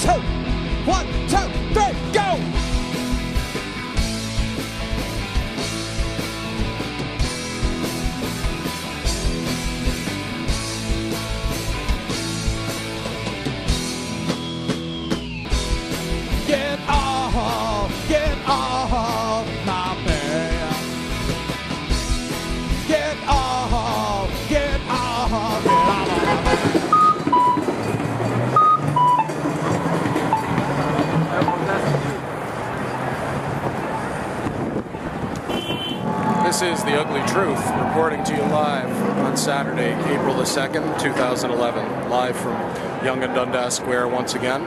two. 1, 2, 3, go! Get off my back. Get off, get off, get off. This is The Ugly Truth, reporting to you live on Saturday, April the 2nd, 2011. Live from Yonge and Dundas Square once again.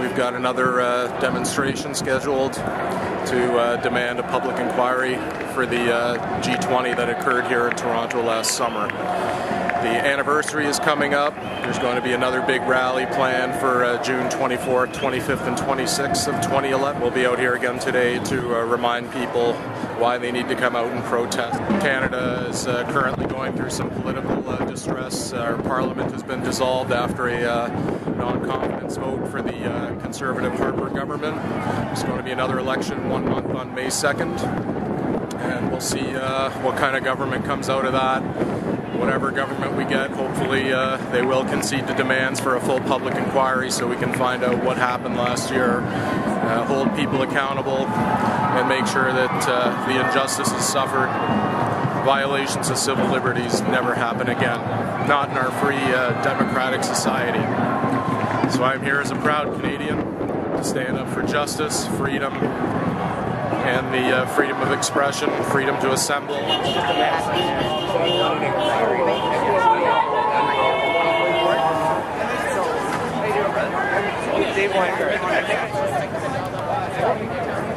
We've got another demonstration scheduled to demand a public inquiry for the G20 that occurred here in Toronto last summer. The anniversary is coming up. There's going to be another big rally planned for June 24th, 25th, and 26th of 2011. We'll be out here again today to remind people why they need to come out and protest. Canada is currently going through some political distress. Our parliament has been dissolved after a non-confidence vote for the Conservative Harper government. There's going to be another election one month on May 2nd, and we'll see what kind of government comes out of that. Whatever government we get, hopefully they will concede to demands for a full public inquiry so we can find out what happened last year, hold people accountable, and make sure that the injustices suffered, violations of civil liberties never happen again. Not in our free democratic society. So I'm here as a proud Canadian to stand up for justice, freedom, and the freedom of expression, freedom to assemble. Dave Winger.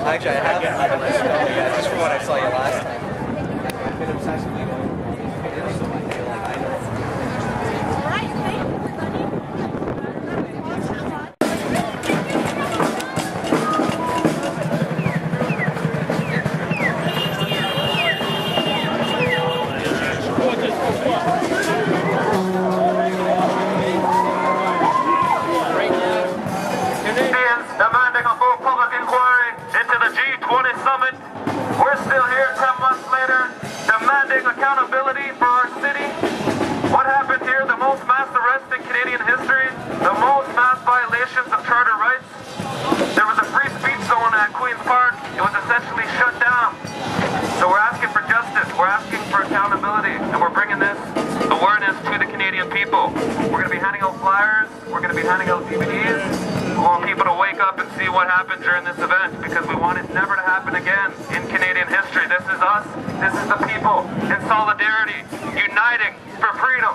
Actually, I have. That's just from what I saw you last time. Accountability for our city. What happened here? The most mass arrests in Canadian history, the most mass violations of charter rights. There was a free speech zone at Queen's Park. It was essentially shut down. So we're asking for justice, we're asking for accountability, and we're bringing this awareness to the Canadian people. We're going to be handing out flyers, we're going to be handing out DVDs. We want people to wake up and see what happened during this event, because we want it never to happen again in Canadian history. This is us, this is the people. In solidarity, uniting for freedom.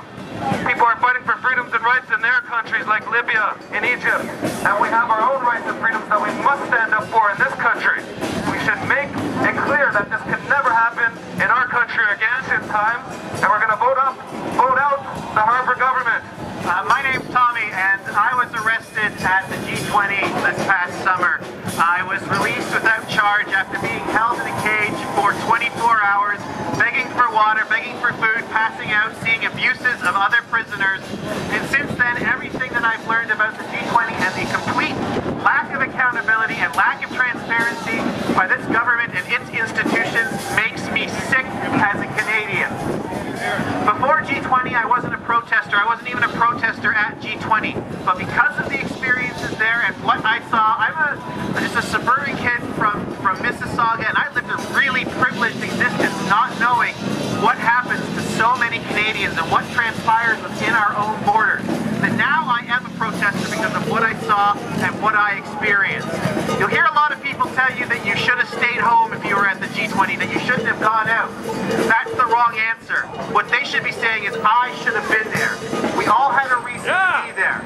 People are fighting for freedoms and rights in their countries like Libya and Egypt. And we have our own rights and freedoms that we must stand up for in this country. We should make it clear that this can never happen in our country again in time. And we're going to vote out the Harper government. My name's Tommy, and I was arrested at the G20 this past summer. I was released without charge after being held in a cage for 24 hours, begging for water, begging for food, passing out, seeing abuses of other prisoners. And since then, everything that I've learned about the G20 and the complete lack of accountability and lack of transparency by this government and its institutions makes me sick as a Canadian. Before G20, I wasn't a protester. I wasn't even a protester at G20. But because of the experiences there and what I saw, I'm just a suburban kid from Mississauga, and I lived a really privileged existence not knowing what happens to so many Canadians and what transpires within our own borders. But now I am a protester because of what I saw and what I experienced. You'll hear a lot of people tell you that you should have stayed home if you were at the G20, that you shouldn't have gone out. That's the wrong answer. What they should be saying is, I should have been there. We all had a reason to be there.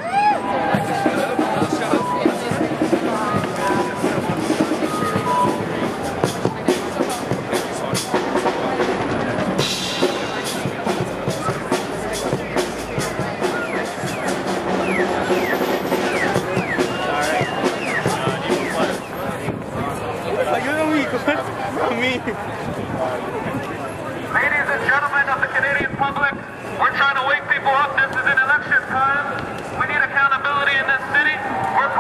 Ladies and gentlemen of the Canadian public, we're trying to wake people up. This is an election time. We need accountability in this city. We're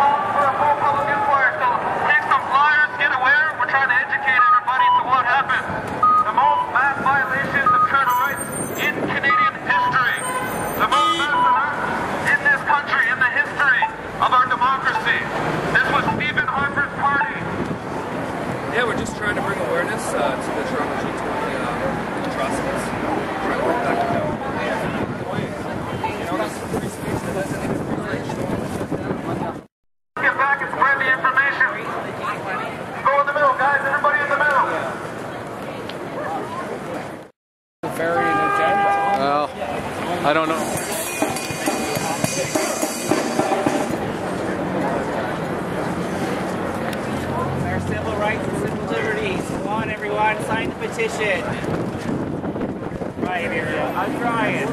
competition. Right here, I'm trying.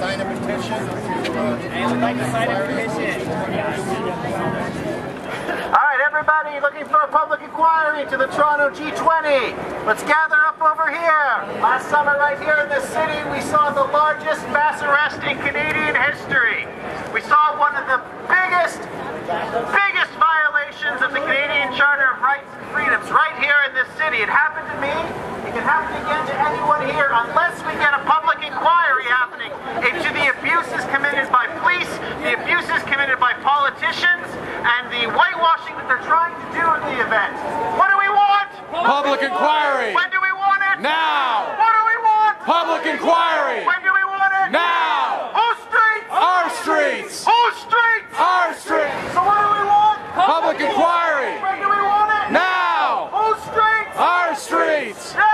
Sign a petition. Anyone like to sign a petition? All right, everybody looking for a public inquiry to the Toronto G20. Let's gather up over here. Last summer right here in this city, we saw the largest mass arrest in Canadian history. We saw one of the biggest violations of the Canadian Charter of Rights and Freedoms right here in this city. It happened to me. It can happen again to anyone here unless we get a public inquiry happening into the abuses committed by police, the abuses committed by politicians, and the whitewashing that they're trying to do in the event. What do we want? Public inquiry. When do we want it? Now. What do we want? Public inquiry. When do we want it? Now. Whose streets? Our streets. Whose streets? Our streets. So what do we want? Public inquiry. When do we want it? Now. Whose streets? Our streets. Yeah.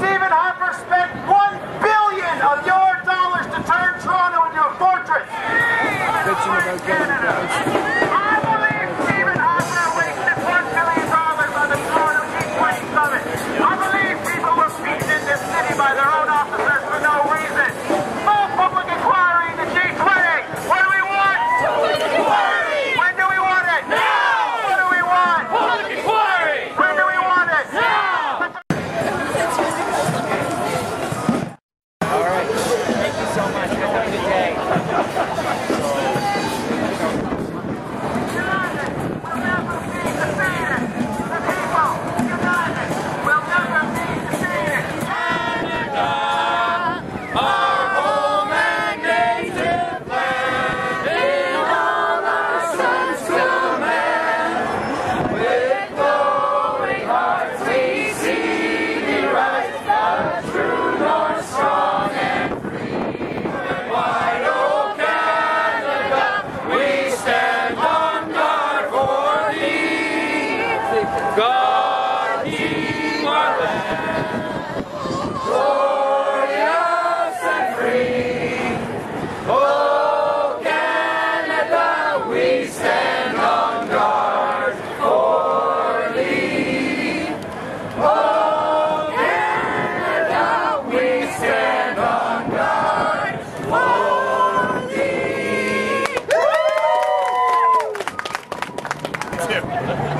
Stephen Harper spent $1 billion of your dollars to turn Toronto into a fortress. I believe Stephen Harper wasted $1 billion on the Toronto G20 summit. I believe people were beaten in this city by their own officers for no reason. Full public inquiry into G20. What do we want? Public inquiry. When do we want it? Now. What do we want? Public inquiry. When do we want it? Now. Yeah.